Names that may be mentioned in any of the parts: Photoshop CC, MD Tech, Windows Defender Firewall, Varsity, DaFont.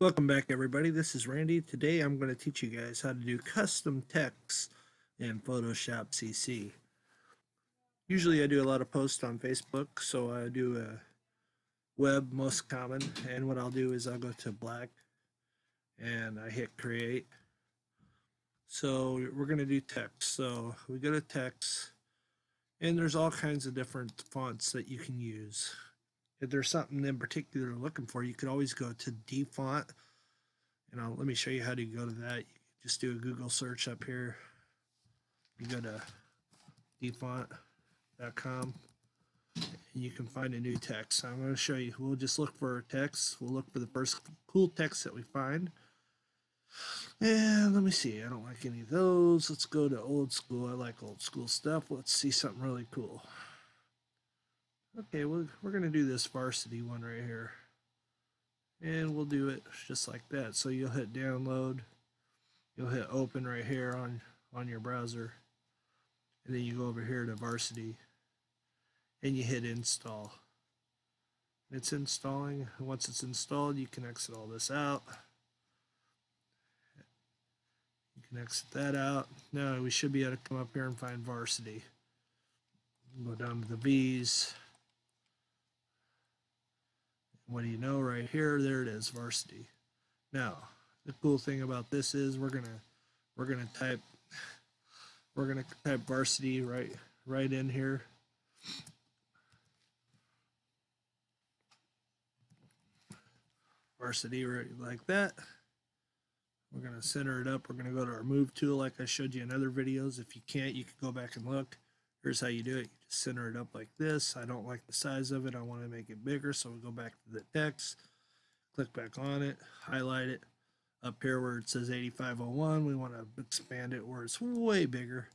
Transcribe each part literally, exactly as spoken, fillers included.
Welcome back, everybody. This is Randy. Today I'm going to teach you guys how to do custom text in Photoshop C C. Usually I do a lot of posts on Facebook, so I do a web most common, and what I'll do is I'll go to black and I hit create. So we're going to do text. So we go to text, and there's all kinds of different fonts that you can use. If there's something in particular you're looking for, you could always go to DaFont, and I'll, let me show you how to go to that. You just do a Google search up here. You go to DaFont dot com, and you can find a new text. So I'm going to show you. We'll just look for text. We'll look for the first cool text that we find. And let me see. I don't like any of those. Let's go to old school. I like old school stuff. Let's see something really cool. Okay, well, we're going to do this Varsity one right here. And we'll do it just like that. So you'll hit download. You'll hit open right here on, on your browser. And then you go over here to Varsity. And you hit install. It's installing. Once it's installed, you can exit all this out. You can exit that out. Now we should be able to come up here and find Varsity. Go down to the V's. What do you know, right here, there it is, Varsity. Now, the cool thing about this is we're gonna we're gonna type we're gonna type Varsity right right in here. Varsity right like that. We're gonna center it up. We're gonna go to our move tool like I showed you in other videos. If you can't, you can go back and look. Here's how you do it. Center it up like this. I don't like the size of it. I want to make it bigger, so we'll go back to the text, click back on it, highlight it. Up here where it says eighty-five oh one, we want to expand it where it's way bigger.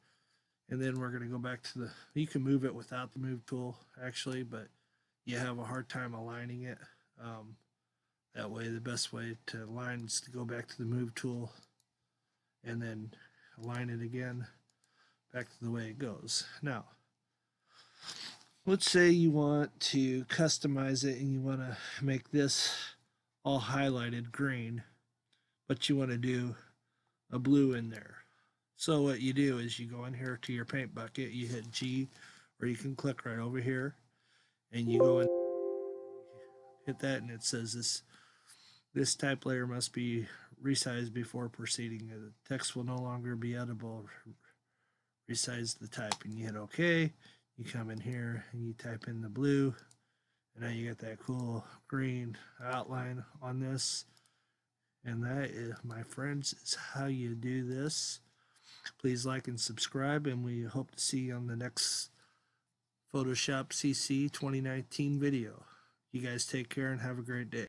And then we're going to go back to the, you can move it without the move tool, actually, but you have a hard time aligning it. Um, that way, the best way to align is to go back to the move tool and then align it again back to the way it goes. Now, let's say you want to customize it and you want to make this all highlighted green, but you want to do a blue in there. So what you do is you go in here to your paint bucket, you hit G, or you can click right over here, and you go and hit that, and it says this, this type layer must be resized before proceeding. The text will no longer be editable. Resize the type, and you hit OK. You come in here and you type in the blue, and now you got that cool green outline on this. And that is, my friends, is how you do this. Please like and subscribe, and we hope to see you on the next Photoshop C C twenty nineteen video. You guys take care and have a great day.